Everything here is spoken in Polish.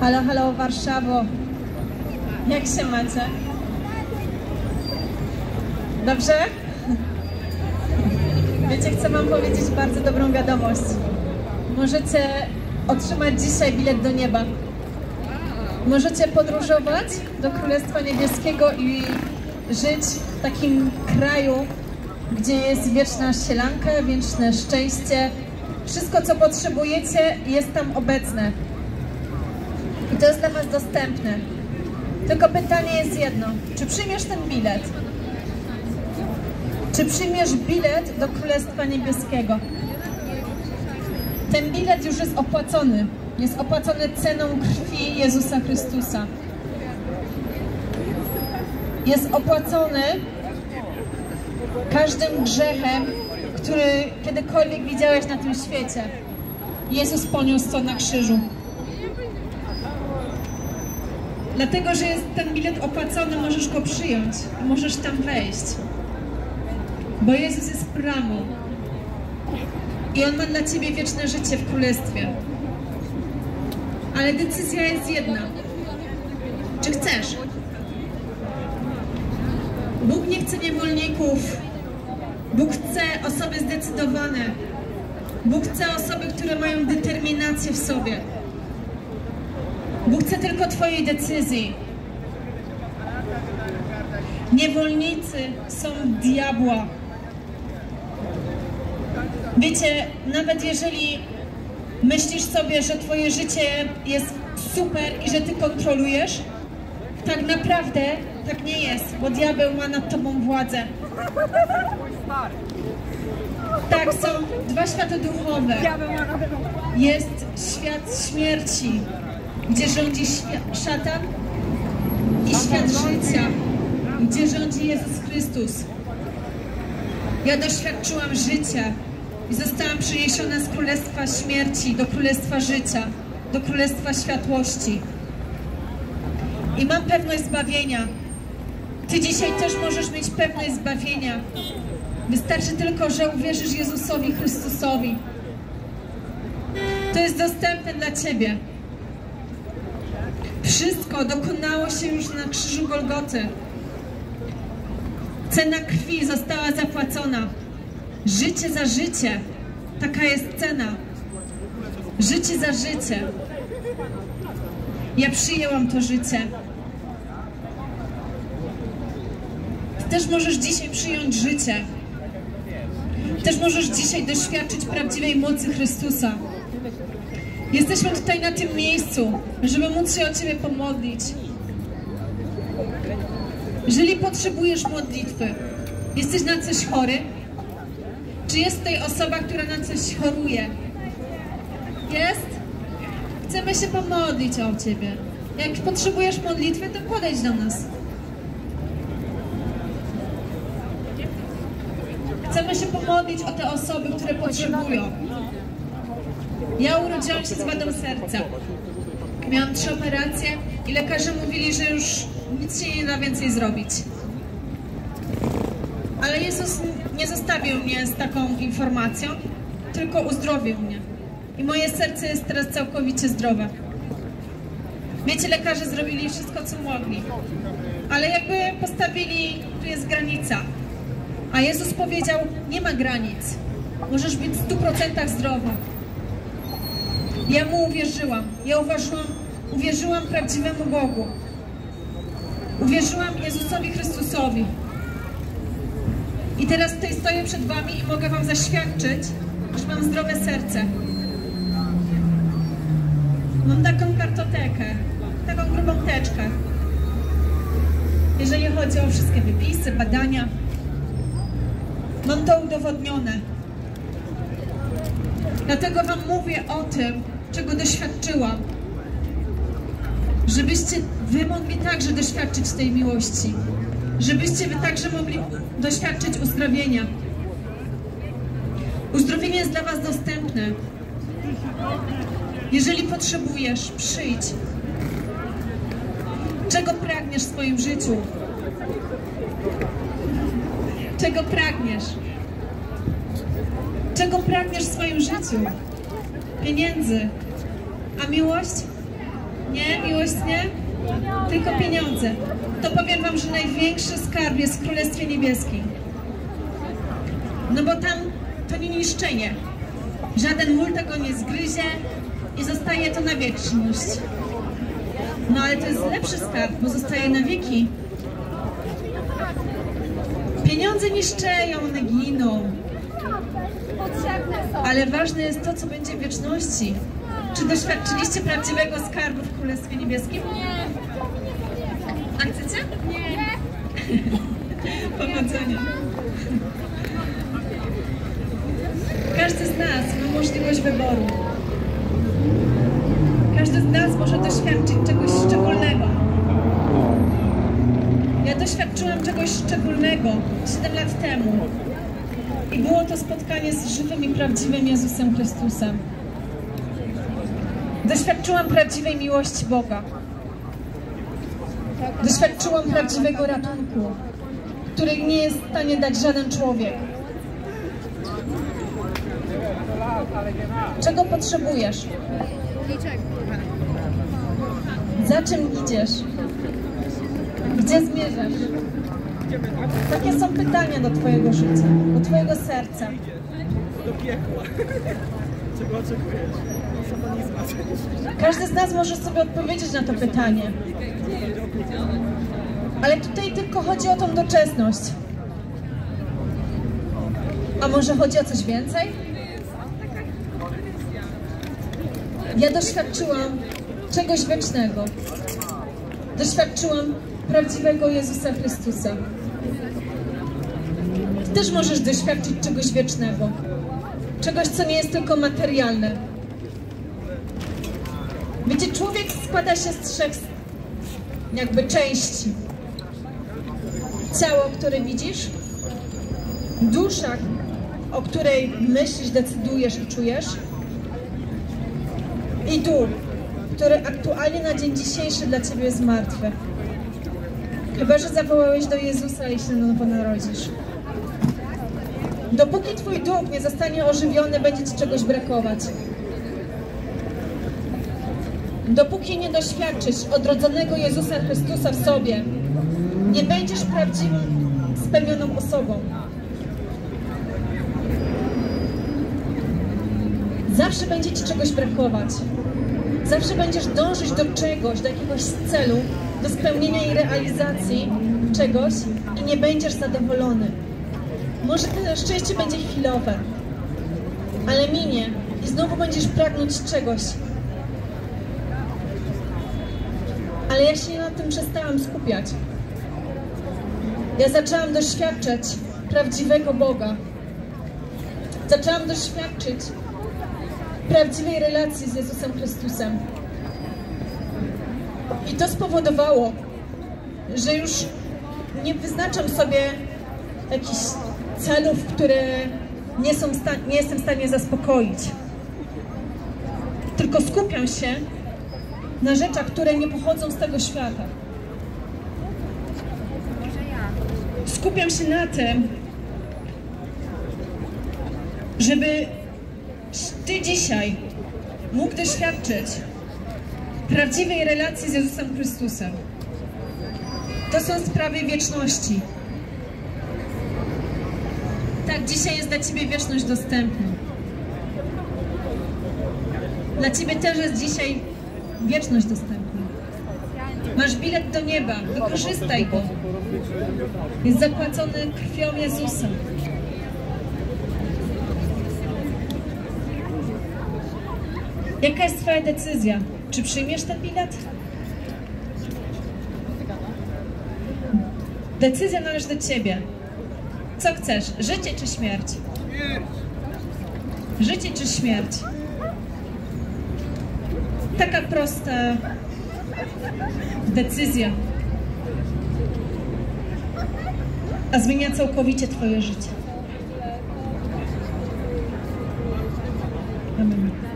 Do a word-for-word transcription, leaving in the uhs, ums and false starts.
Halo, halo Warszawo, jak się macie? Dobrze? Wiecie, chcę wam powiedzieć bardzo dobrą wiadomość. Możecie otrzymać dzisiaj bilet do nieba. Możecie podróżować do Królestwa Niebieskiego i żyć w takim kraju, gdzie jest wieczna sielanka, wieczne szczęście. Wszystko, co potrzebujecie, jest tam obecne. I to jest dla was dostępne. Tylko pytanie jest jedno. Czy przyjmiesz ten bilet? Czy przyjmiesz bilet do Królestwa Niebieskiego? Ten bilet już jest opłacony. Jest opłacony ceną krwi Jezusa Chrystusa. Jest opłacony każdym grzechem, który kiedykolwiek widziałeś na tym świecie. Jezus poniósł to na krzyżu. Dlatego, że jest ten bilet opłacony, możesz go przyjąć. Możesz tam wejść. Bo Jezus jest bramą. I On ma dla ciebie wieczne życie w Królestwie. Ale decyzja jest jedna. Czy chcesz? Bóg nie chce niewolników. Bóg chce osoby zdecydowane. Bóg chce osoby, które mają determinację w sobie. Bóg chce tylko twojej decyzji. Niewolnicy są diabła. Wiecie, nawet jeżeli myślisz sobie, że twoje życie jest super i że ty kontrolujesz, tak naprawdę tak nie jest, bo diabeł ma nad tobą władzę. Tak, są dwa światy duchowe. Jest świat śmierci, gdzie rządzi szatan, i świat życia, gdzie rządzi Jezus Chrystus. Ja doświadczyłam życia i zostałam przeniesiona z Królestwa Śmierci do Królestwa Życia, do Królestwa Światłości. I mam pewność zbawienia. Ty dzisiaj też możesz mieć pewność zbawienia. Wystarczy tylko, że uwierzysz Jezusowi Chrystusowi. To jest dostępne dla ciebie. Wszystko dokonało się już na krzyżu Golgoty. Cena krwi została zapłacona. Życie za życie. Taka jest cena. Życie za życie. Ja przyjęłam to życie. Ty też możesz dzisiaj przyjąć życie. Ty też możesz dzisiaj doświadczyć prawdziwej mocy Chrystusa. Jesteśmy tutaj na tym miejscu, żeby móc się o ciebie pomodlić. Jeżeli potrzebujesz modlitwy, jesteś na coś chory? Czy jest tutaj osoba, która na coś choruje? Jest? Chcemy się pomodlić o ciebie. Jak potrzebujesz modlitwy, to podejdź do nas. Chcemy się pomodlić o te osoby, które potrzebują. Ja urodziłam się z wadą serca. Miałam trzy operacje i lekarze mówili, że już nic się nie da więcej zrobić. Ale Jezus nie zostawił mnie z taką informacją, tylko uzdrowił mnie. I moje serce jest teraz całkowicie zdrowe. Wiecie, lekarze zrobili wszystko, co mogli. Ale jakby postawili, tu jest granica. A Jezus powiedział, nie ma granic. Możesz być w stu procentach zdrowa. Ja Mu uwierzyłam. Ja uważam, uwierzyłam prawdziwemu Bogu. Uwierzyłam Jezusowi Chrystusowi. I teraz tutaj stoję przed wami i mogę wam zaświadczyć, że mam zdrowe serce. Mam taką kartotekę, taką grubą teczkę. Jeżeli chodzi o wszystkie wypisy, badania, mam to udowodnione. Dlatego wam mówię o tym, czego doświadczyłam. Żebyście wy mogli także doświadczyć tej miłości. Żebyście wy także mogli doświadczyć uzdrowienia. Uzdrowienie jest dla was dostępne. Jeżeli potrzebujesz, przyjdź. Czego pragniesz w swoim życiu? Czego pragniesz? Czego pragniesz w swoim życiu? Pieniędzy. A miłość? Nie? Miłość nie? Tylko pieniądze. To powiem wam, że największy skarb jest w Królestwie Niebieskim. No bo tam to nie niszczenie. Żaden mól tego nie zgryzie i zostaje to na wieczność. No ale to jest lepszy skarb, bo zostaje na wieki. Pieniądze niszczeją, one giną. Ale ważne jest to, co będzie w wieczności. Czy doświadczyliście prawdziwego skarbu w Królestwie Niebieskim? Nie. A chcecie? Nie. Powodzenia. Każdy z nas ma możliwość wyboru. Każdy z nas może doświadczyć czegoś szczególnego. Ja doświadczyłam czegoś szczególnego siedem lat temu. I było to spotkanie z żywym i prawdziwym Jezusem Chrystusem. Doświadczyłam prawdziwej miłości Boga. Doświadczyłam prawdziwego ratunku, który nie jest w stanie dać żaden człowiek. Czego potrzebujesz? Za czym idziesz? Gdzie zmierzasz? Takie są pytania do twojego życia, do twojego serca. Do piekła. Czego oczekujesz? Każdy z nas może sobie odpowiedzieć na to pytanie. Ale tutaj tylko chodzi o tą doczesność. A może chodzi o coś więcej? Ja doświadczyłam czegoś wiecznego. Doświadczyłam prawdziwego Jezusa Chrystusa. Ty też możesz doświadczyć czegoś wiecznego. Czegoś, co nie jest tylko materialne. Wiecie, człowiek składa się z trzech jakby części. Ciało, które widzisz, dusza, o której myślisz, decydujesz i czujesz, i duch, który aktualnie na dzień dzisiejszy dla ciebie jest martwy. Chyba że zawołałeś do Jezusa i się na nowo narodzisz. Dopóki twój duch nie zostanie ożywiony, będzie ci czegoś brakować. Dopóki nie doświadczysz odrodzonego Jezusa Chrystusa w sobie, nie będziesz prawdziwą, spełnioną osobą. Zawsze będzie ci czegoś brakować. Zawsze będziesz dążyć do czegoś, do jakiegoś celu, do spełnienia i realizacji czegoś i nie będziesz zadowolony. Może to szczęście będzie chwilowe, ale minie i znowu będziesz pragnąć czegoś. Ale ja się na tym przestałam skupiać. Ja zaczęłam doświadczać prawdziwego Boga. Zaczęłam doświadczyć prawdziwej relacji z Jezusem Chrystusem. I to spowodowało, że już nie wyznaczam sobie jakichś celów, które nie, są nie jestem w stanie zaspokoić. Tylko skupiam się na rzeczach, które nie pochodzą z tego świata. Skupiam się na tym, żeby ty dzisiaj mógł doświadczyć prawdziwej relacji z Jezusem Chrystusem. To są sprawy wieczności. Tak, dzisiaj jest dla ciebie wieczność dostępna. Dla ciebie też jest dzisiaj wieczność dostępna. Masz bilet do nieba, wykorzystaj go. Jest zapłacony krwią Jezusa. Jaka jest twoja decyzja? Czy przyjmiesz ten bilet? Decyzja należy do ciebie. Co chcesz? Życie czy śmierć? Życie czy śmierć? Taka prosta decyzja. A zmienia całkowicie twoje życie. Amen.